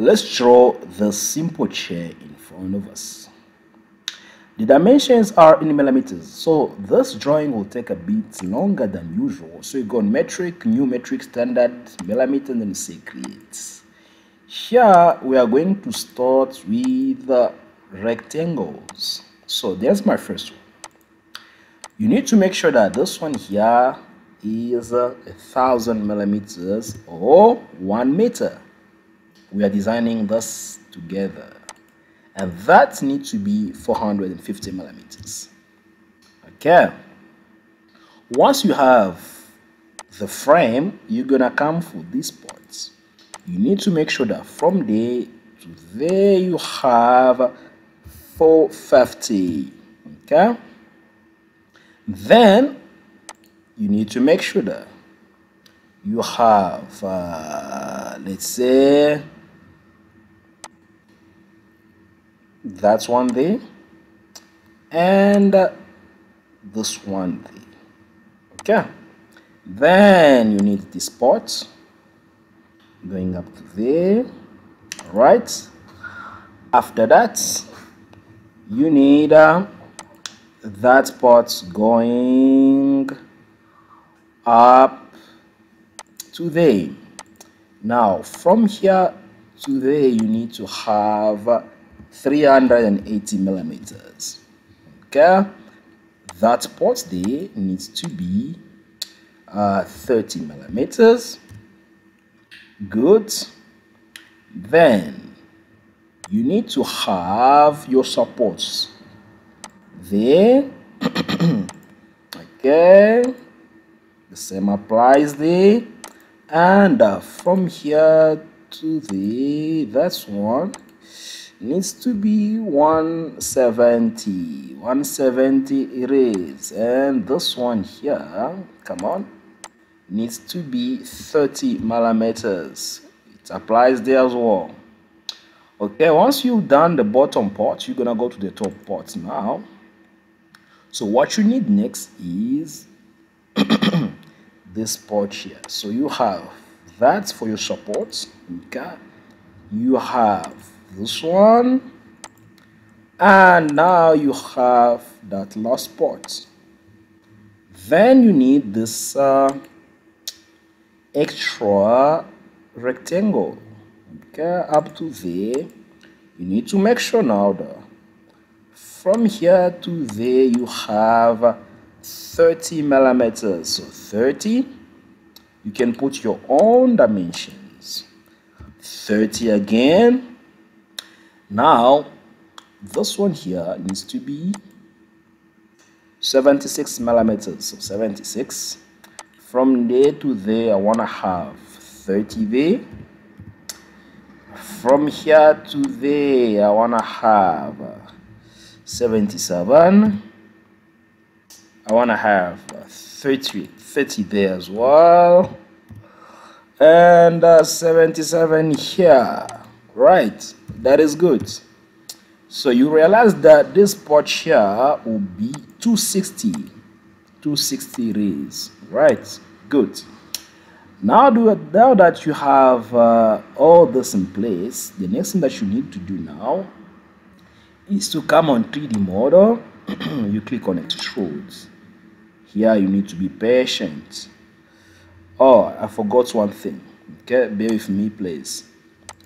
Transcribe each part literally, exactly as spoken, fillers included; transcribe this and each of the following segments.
Let's draw the simple chair in front of us. The dimensions are in millimeters, so this drawing will take a bit longer than usual. So you go on metric, new metric, standard, millimeter, and then say create. Here we are going to start with uh, rectangles. So there's my first one. You need to make sure that this one here is a uh, thousand millimeters or one meter. We are designing this together, and that needs to be four hundred fifty millimeters. Okay, once you have the frame, you're gonna come for these parts. You need to make sure that from there to there you have four fifty. Okay, then you need to make sure that you have uh, let's say that's one there and this one there. Okay, then you need this part going up to there. All right, after that you need uh, that part going up to there. Now from here to there you need to have uh, three hundred eighty millimeters. Okay, that part there needs to be uh, thirty millimeters. Good. Then you need to have your supports there. Okay, the same applies there, and uh, from here to there, that's one needs to be one seventy. one seventy it is, and this one here, come on, needs to be thirty millimeters. It applies there as well. Okay, once you've done the bottom part, you're gonna go to the top part now. So what you need next is this part here. So you have that for your supports. Okay, you have this one, and now you have that last part. Then you need this uh, extra rectangle. Okay, up to there. You need to make sure now that from here to there you have thirty millimeters. So thirty, you can put your own dimensions. thirty again. Now this one here needs to be seventy-six millimeters. So seventy-six. From there to there I want to have thirty there. From here to there I want to have seventy-seven. I want to have thirty, thirty there as well, and uh, seventy-seven here. Right, that is good. So you realize that this part here will be two sixty, two sixty rays. Right, good. Now, do it, now that you have uh, all this in place, the next thing that you need to do now is to come on three D model. You click on extrude. Here you need to be patient. Oh, I forgot one thing. Okay, bear with me, please.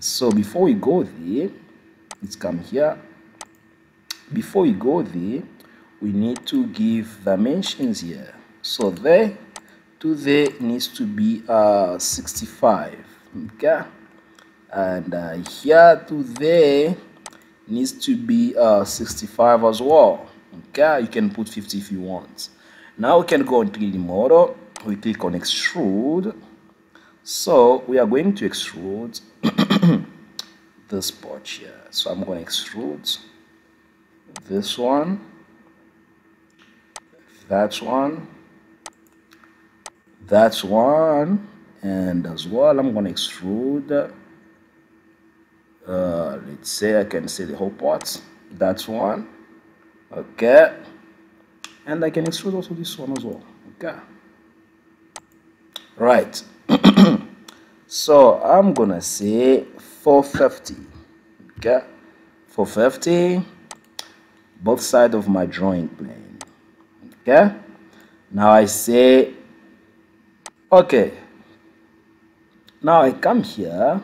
So before we go there, let's come here. Before we go there, we need to give dimensions here. So there to there needs to be uh, sixty-five. Okay, and uh, here to there needs to be uh, sixty-five as well. Okay, you can put fifty if you want. Now we can go on three D model. We click on extrude. So we are going to extrude this part here. So I'm going to extrude this one, that one, that one, and as well I'm going to extrude uh, let's say I can say the whole part, that one. Okay, and I can extrude also this one as well. Okay, right. So I'm gonna say four fifty. Okay, four fifty, both sides of my drawing plane. Okay, now I say okay. Now I come here,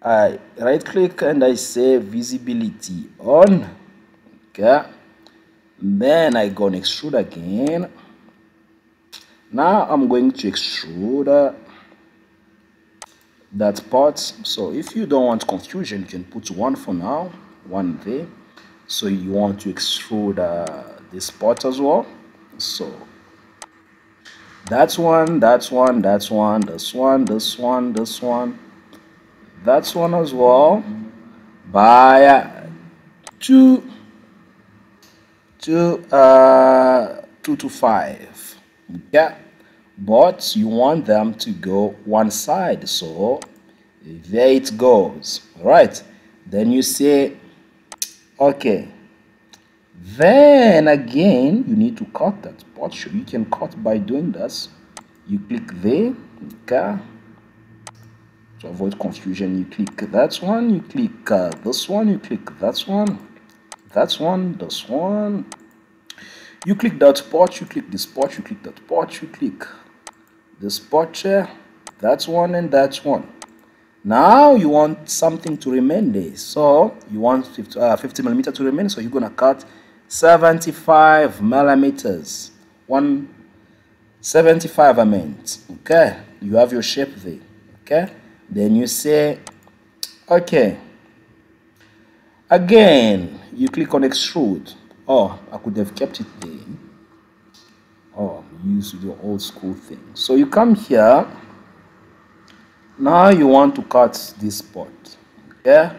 I right click and I say visibility on. Okay, then I go and extrude again. Now I'm going to extrude uh, that part. So if you don't want confusion, you can put one for now, one there. So you want to extrude uh, this part as well. So that's one, that's one, that's one, this one, this one, this one, that's one as well. By uh, two, two, uh, two to five. Yeah, but you want them to go one side, so there it goes. All right, then you say okay. Then again, you need to cut that part. So you can cut by doing this. You click there, okay, to avoid confusion. You click that one, you click uh, this one, you click that one, that one, this one. You click that part, you click this part, you click that part, you click this part here, that one and that one. Now you want something to remain there, so you want fifty millimeter to remain, so you're gonna cut seventy-five millimeters. One seventy-five, I meant. Okay, you have your shape there. Okay, then you say okay. Again, you click on extrude. Oh, I could have kept it there. Oh, use your old school thing. So you come here. Now you want to cut this part. Okay?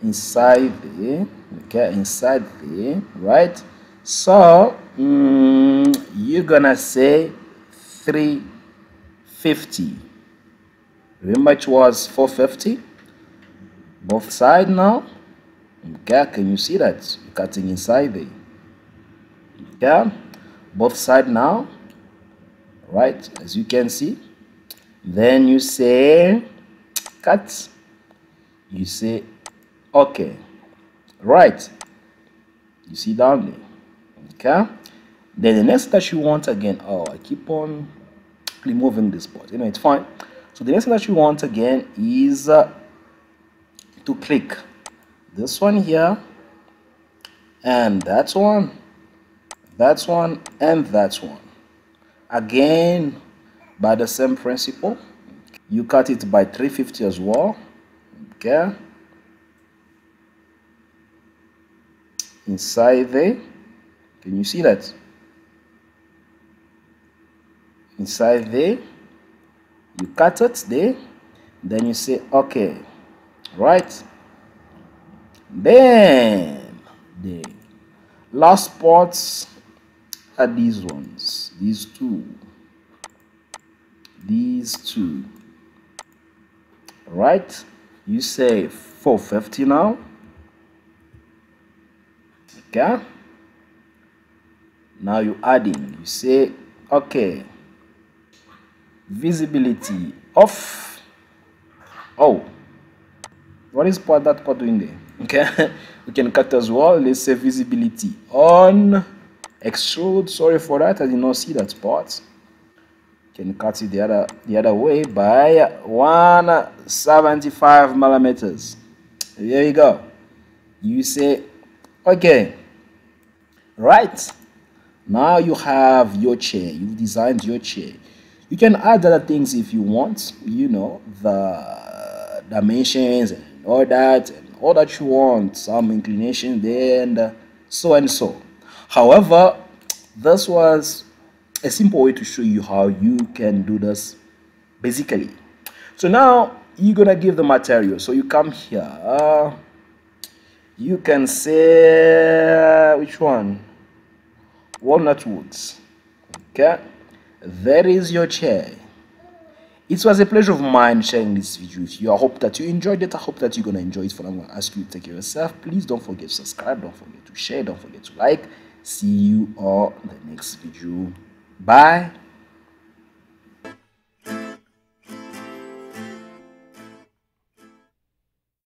Inside there. Okay, inside there. Right? So, mm, you're gonna say three fifty. Remember it was four fifty? Both sides now. Okay, can you see that? You're cutting inside there. Yeah, both sides now. Right, as you can see. Then you say cut. You say okay. Right. You see down there. Okay. Then the next that you want again. Oh, I keep on removing this part. You know, it's fine. So the next that you want again is uh, to click this one here, and that's one, that's one, and that's one. Again, by the same principle, you cut it by three fifty as well. Okay, inside there. Can you see that? Inside there, you cut it there. Then you say okay, right. Then the last parts are these ones, these two, these two. Right? You say four fifty now. Okay. Now you add in. You say okay. Visibility off. Oh, what is part that part doing there? Okay, we can cut as well. Let's say visibility on, extrude. Sorry for that, I did not see that part. Can cut it the other the other way by one seventy-five millimeters. There you go. You say okay. Right, now you have your chair. You've designed your chair. You can add other things if you want. You know, the dimensions and all that. All that you want, some inclination there, and uh, so and so. However, this was a simple way to show you how you can do this basically. So now you're gonna give the material. So you come here, uh, you can say uh, which one? Walnut woods. Okay, there is your chair. It was a pleasure of mine sharing this video with you. I hope that you enjoyed it. I hope that you're going to enjoy it. For now, I'm going to ask you to take care of yourself. Please don't forget to subscribe. Don't forget to share. Don't forget to like. See you on the next video. Bye.